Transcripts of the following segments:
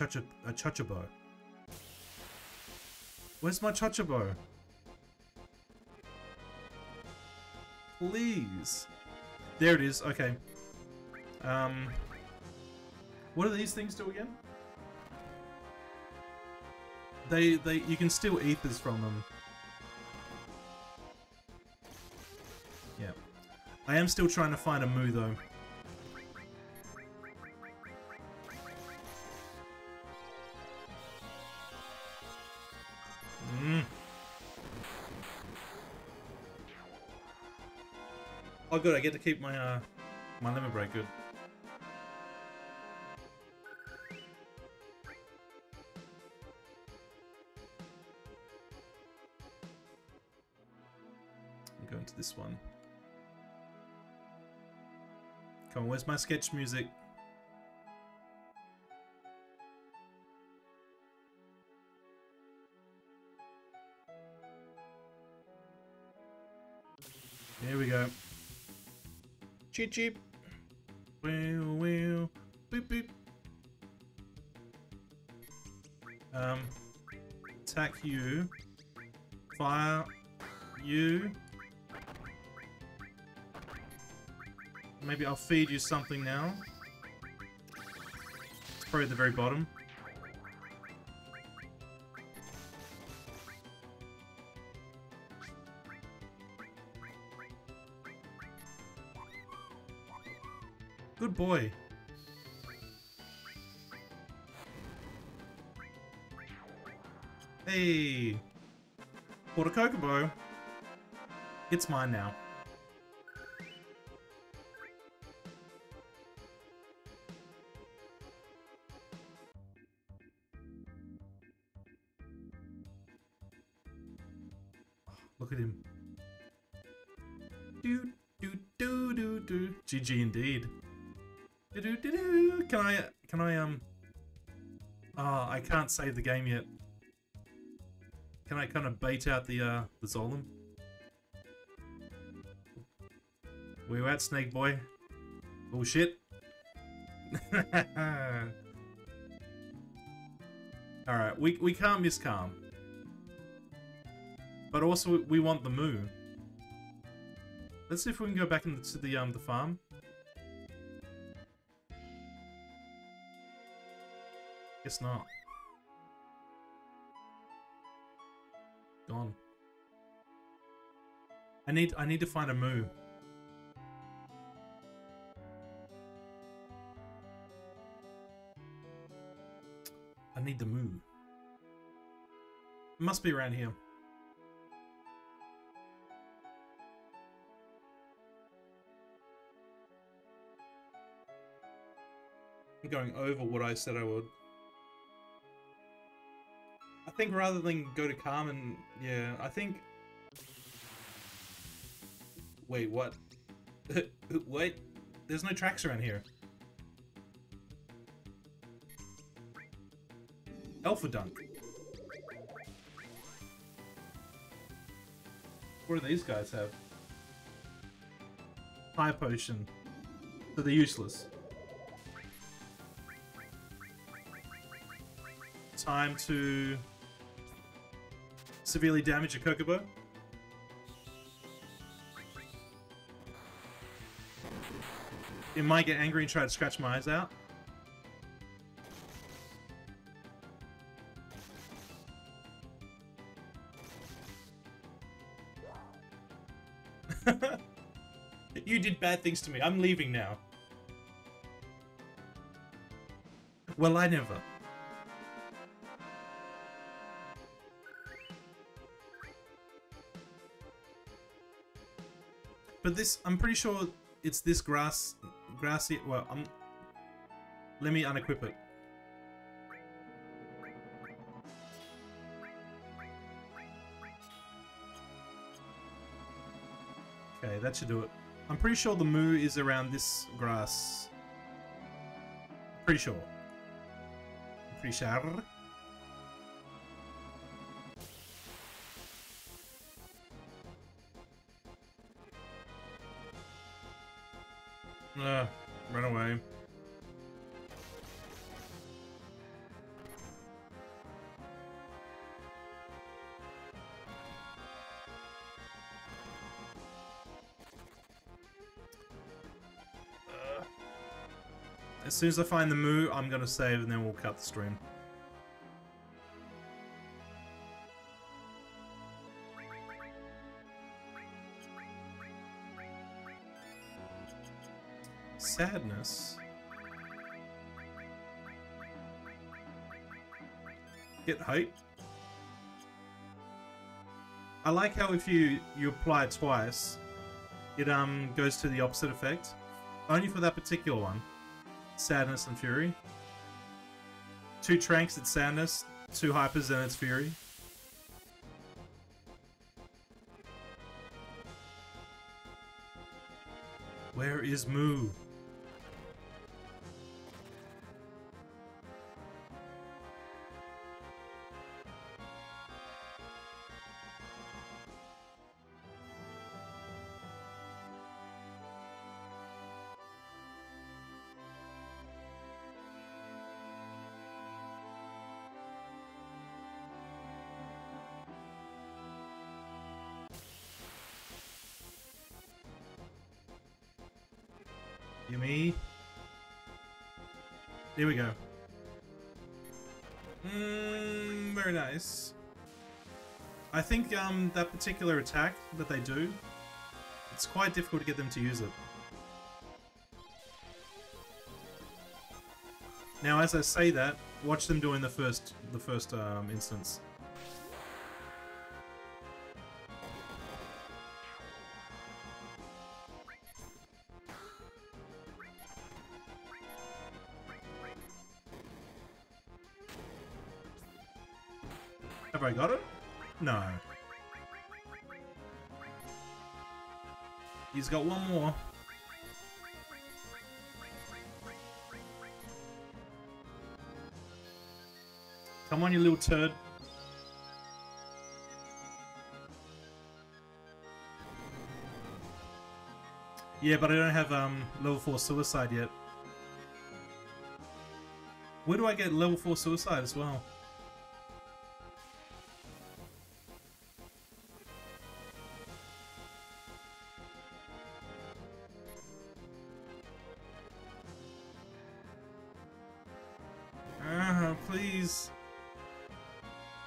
a Chocobo. Where's my Chocobo? Please. There it is. Okay. What do these things do again? You can steal ethers from them. Yeah. I am still trying to find a Moo though. Oh good, I get to keep my my lemon break, good. I'm going to this one. Come on, where's my sketch music? Here we go. Cheep cheep. Wheel wheel. Boop boop. Attack you. Fire you. Maybe I'll feed you something now. It's probably at the very bottom. Good boy. Hey! Bought a Kokobo. It's mine now. Oh, look at him. Do do do do do. GG indeed. Can I Ah, I can't save the game yet. Can I kind of bait out the Zolom? Where you at, Snake Boy? Bullshit. Alright, we can't miss Kalm. But also we want the Moo. Let's see if we can go back into the farm. Guess not. Gone. I need to find a Moo. I need the Moo. It must be around here. I'm going over what I said I would. I think rather than go to Kalm and... yeah, I think... Wait, what? Wait, there's no tracks around here. Alpha Dunk. What do these guys have? High Potion. So they're useless. Time to... severely damage a Kokobo. It might get angry and try to scratch my eyes out. You did bad things to me. I'm leaving now. Well, I never. But this, I'm pretty sure it's this grassy, well, let me unequip it. Okay, that should do it. I'm pretty sure the Moo is around this grass. Pretty sure. Pretty sure. Run away. As soon as I find the moo, I'm gonna save and then we'll cut the stream. Sadness. Get hype. I like how if you apply it twice, it goes to the opposite effect. Only for that particular one. Sadness and Fury. 2 Tranks, it's Sadness. 2 Hypers, and it's Fury. Where is Moo? Gimme. Here we go. Very nice. I think that particular attack that they do, it's quite difficult to get them to use it. Now, as I say that, watch them do in the first instance. Have I got it? No. He's got one more. Come on, you little turd. Yeah, but I don't have level 4 suicide yet. Where do I get level 4 suicide as well? Please.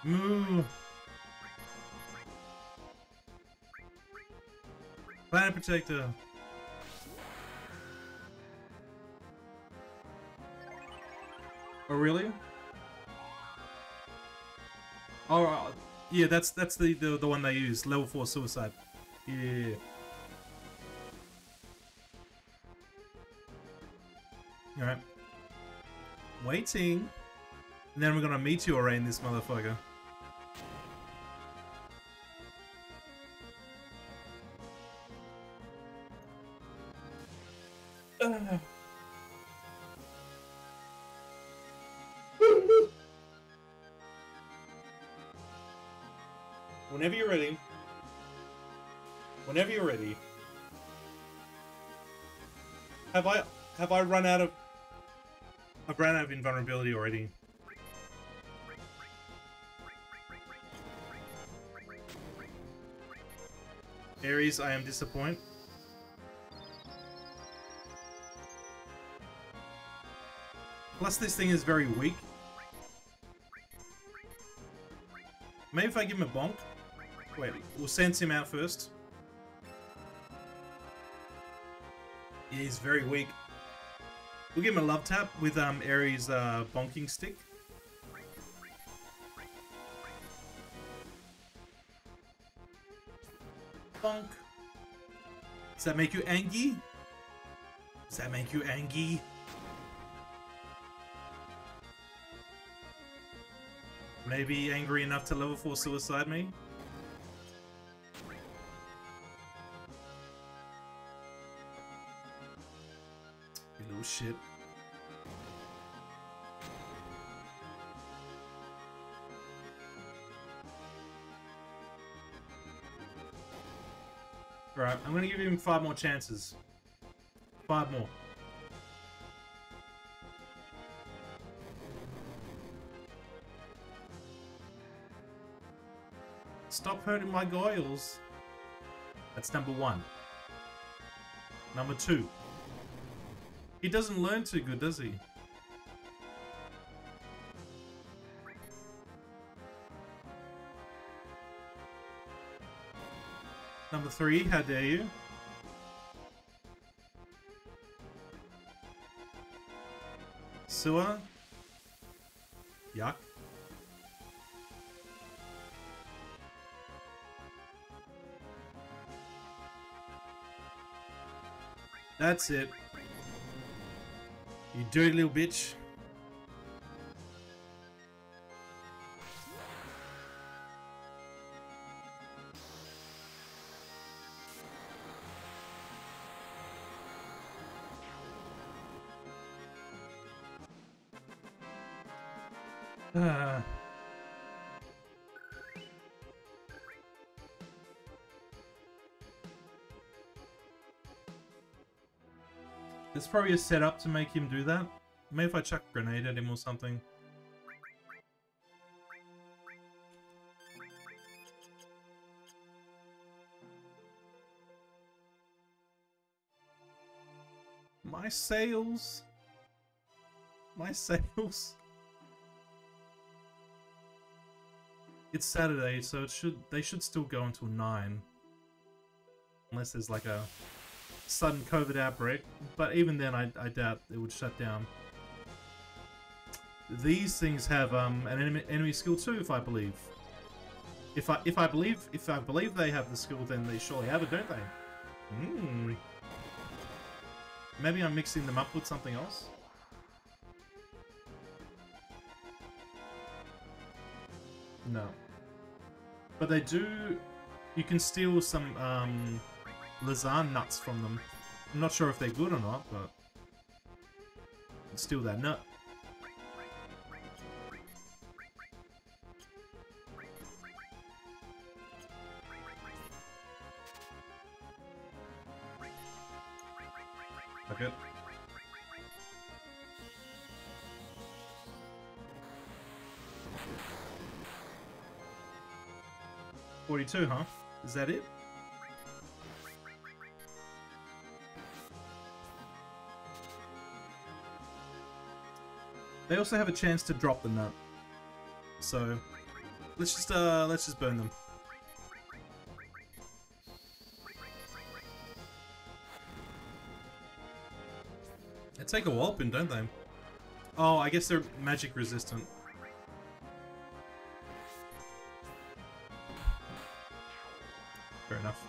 Moo. Planet Protector. Oh really? Oh yeah, that's the one they use. Level 4 suicide. Yeah. All right. Waiting. And then we're gonna meteor rain this motherfucker. Whenever you're ready. Whenever you're ready. Have I run out of? I've run out of invulnerability already. Ares, I am disappointed. Plus this thing is very weak. Maybe if I give him a bonk. Wait, we'll sense him out first. Yeah, he's very weak. We'll give him a love tap with Ares' bonking stick. Bonk. Does that make you angry? Does that make you angry? Maybe angry enough to level 4 suicide me? You little shit. Right, I'm gonna give him 5 more chances. 5 more. Stop hurting my goyles. That's number 1. Number 2. He doesn't learn too good, does he? Number 3, how dare you? Sewer Yuck. That's it. You dirty little bitch. There's probably a setup to make him do that. Maybe if I chuck a grenade at him or something. My sails. My sails. It's Saturday, so it should they should still go until 9. Unless there's like a sudden COVID outbreak, but even then I doubt it would shut down. These things have an enemy skill too, if I believe. If I believe they have the skill, then they surely have it, don't they? Maybe I'm mixing them up with something else. No, but they do. You can steal some Lasagne nuts from them. I'm not sure if they're good or not, but steal that nut. Okay. $42, huh? Is that it? They also have a chance to drop the nut, so let's just burn them. They take a walloping, don't they? Oh, I guess they're magic resistant. Fair enough.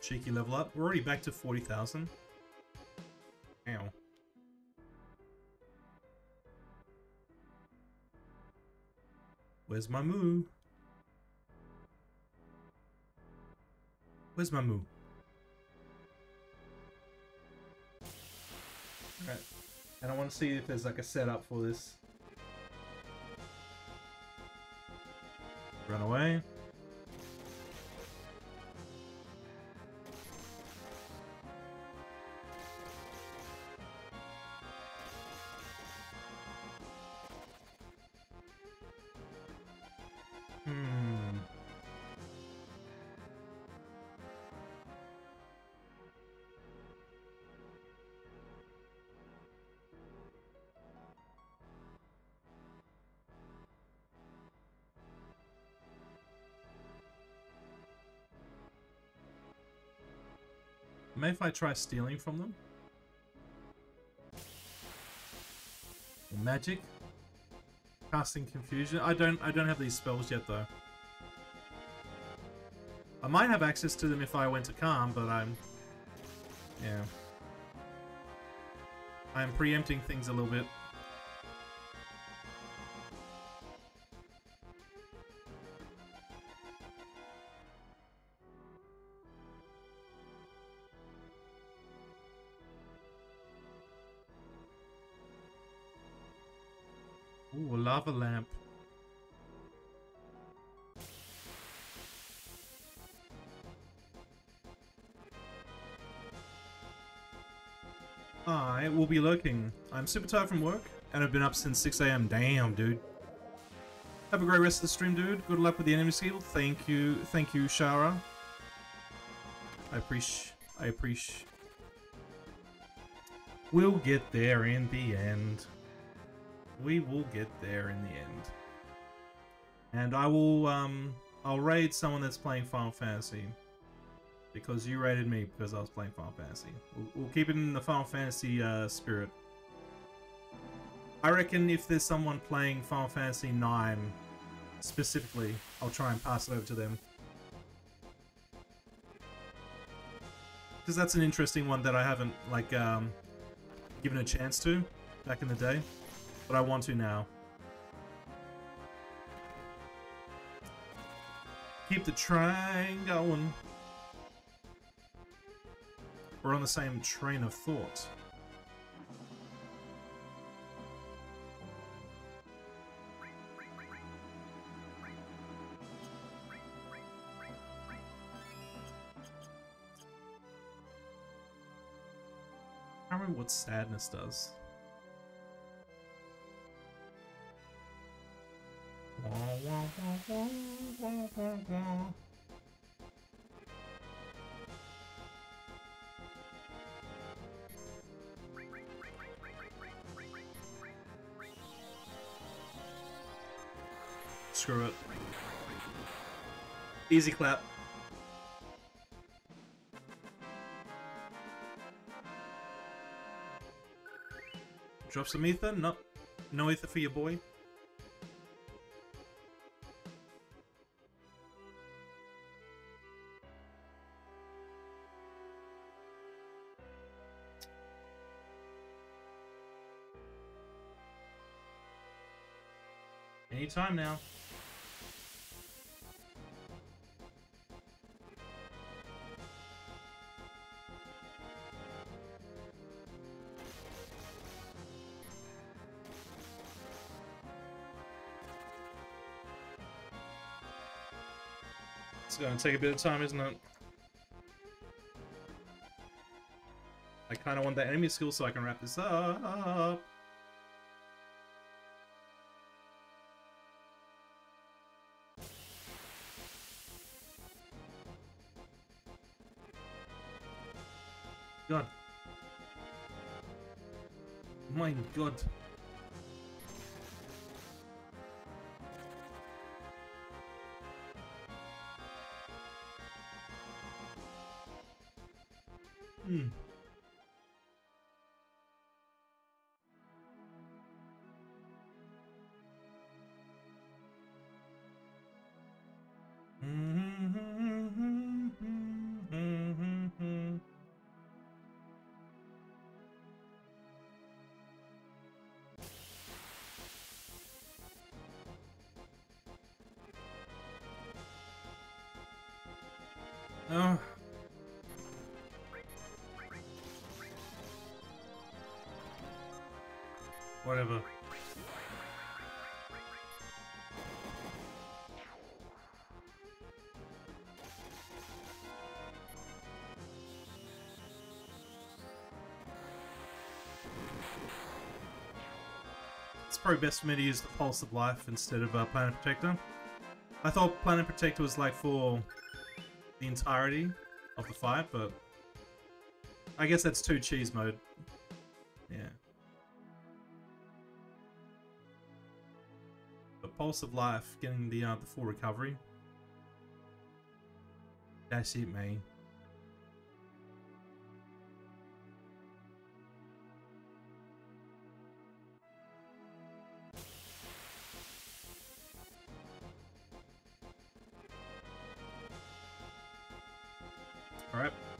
Cheeky level up. We're already back to 40,000. Ow. Where's my moo? Where's my moo? Alright. And I want to see if there's like a setup for this. Run away. Maybe if I try stealing from them? Magic? Casting confusion? I don't have these spells yet though. I might have access to them if I went to Kalm, but I'm preempting things a little bit. Ooh, a lava lamp. I will be lurking. I'm super tired from work and I've been up since 6 AM. Damn, dude. Have a great rest of the stream, dude. Good luck with the enemy skill. Thank you, Shara. I appreciate. We'll get there in the end. We will get there in the end. And I will, I'll raid someone that's playing Final Fantasy. Because you raided me because I was playing Final Fantasy. We'll keep it in the Final Fantasy spirit. I reckon if there's someone playing Final Fantasy IX specifically, I'll try and pass it over to them. Because that's an interesting one that I haven't, like, given a chance to back in the day. But I want to now. Keep the train going. We're on the same train of thought. I don't remember what sadness does. Screw it. Easy clap. Drop some ether? No, no ether for your boy. Any time now. It's gonna take a bit of time, isn't it? I kind of want that enemy skill so I can wrap this up. God. My God. Whatever. It's probably best for me to use the Pulse of Life instead of Planet Protector. I thought Planet Protector was like for the entirety of the fight, but I guess that's too cheese mode. Pulse of Life, getting the full recovery. That's it, man. All right,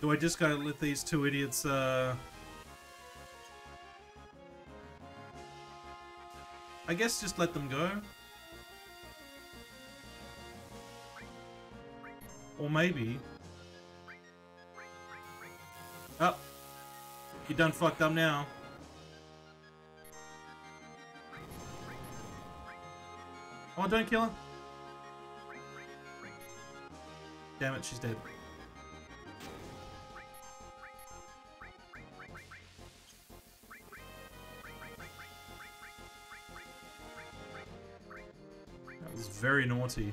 Do I just gotta let these two idiots, I guess just let them go. Or maybe... Oh! You done fucked up now. Oh, don't kill her. Damn it, she's dead. That was very naughty.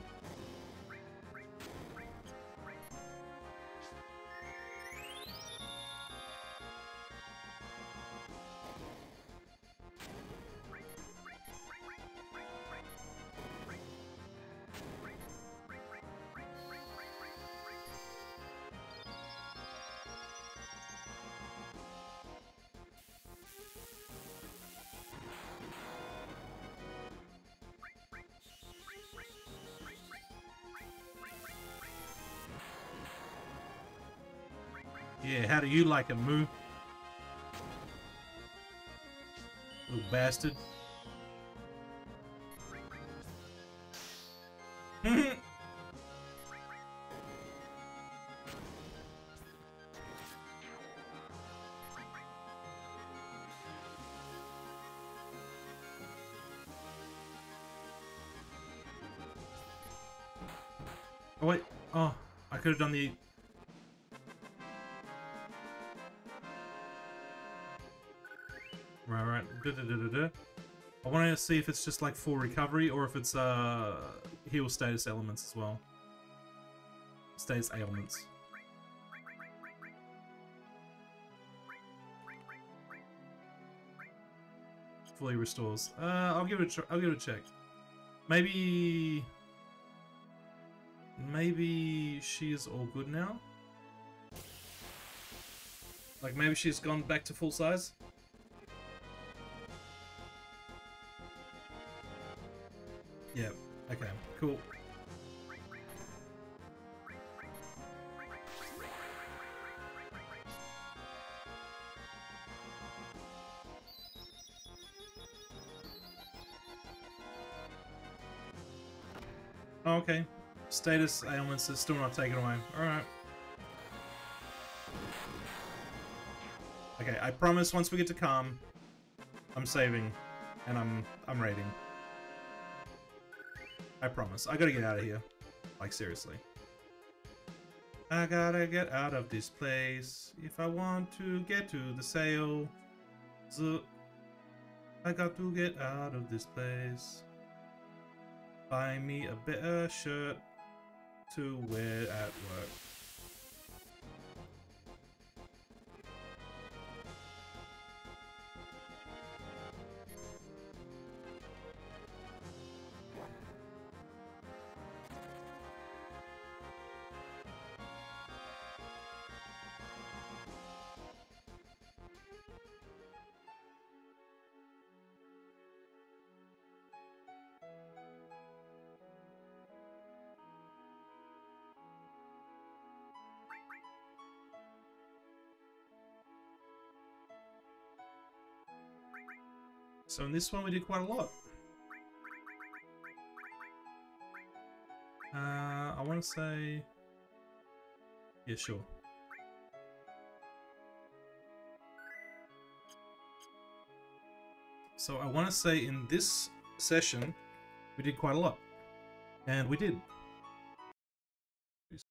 Yeah, how do you like a moo? Little bastard. Oh wait, oh, I could have done the... I want to see if it's just like full recovery or if it's heal status elements as well. Status ailments. Fully restores. I'll give it. I'll give it a check. Maybe. Maybe she is all good now. Like maybe she's gone back to full size. Yeah, okay, cool. Oh, okay. Status ailments is still not taken away. Alright. Okay, I promise once we get to Kalm, I'm saving. And I'm raiding. I promise. I gotta get out of here. Like, seriously. I gotta get out of this place if I want to get to the sale. So I got to get out of this place. Buy me a better shirt to wear at work. So in this one we did quite a lot. I want to say... Yeah, sure. So I want to say in this session we did quite a lot. And we did.